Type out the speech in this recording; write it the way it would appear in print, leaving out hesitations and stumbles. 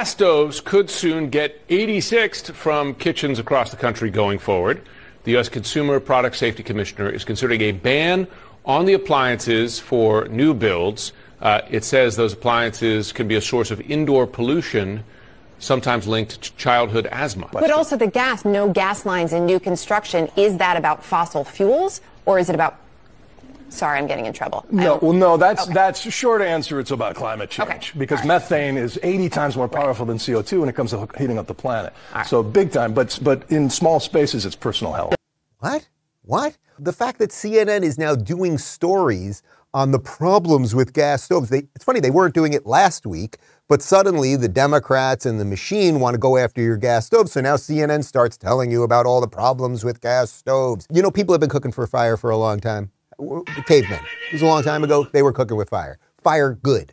Gas stoves could soon get 86th from kitchens across the country going forward. The U.S. Consumer Product Safety Commissioner is considering a ban on the appliances for new builds. It says those appliances can be a source of indoor pollution, sometimes linked to childhood asthma. But also the gas, no gas lines in new construction, is that about fossil fuels or is it about... Sorry, I'm getting in trouble. No, well, no, that's short answer. It's about climate change because methane is 80 times more powerful than CO2 when it comes to heating up the planet. So big time, but in small spaces, it's personal health. What? The fact that CNN is now doing stories on the problems with gas stoves. It's funny, they weren't doing it last week, but suddenly the Democrats and the machine want to go after your gas stove. So now CNN starts telling you about all the problems with gas stoves. You know, people have been cooking for fire for a long time. Cavemen. It was a long time ago. They were cooking with fire. Fire good.